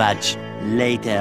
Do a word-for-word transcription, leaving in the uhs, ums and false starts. much later.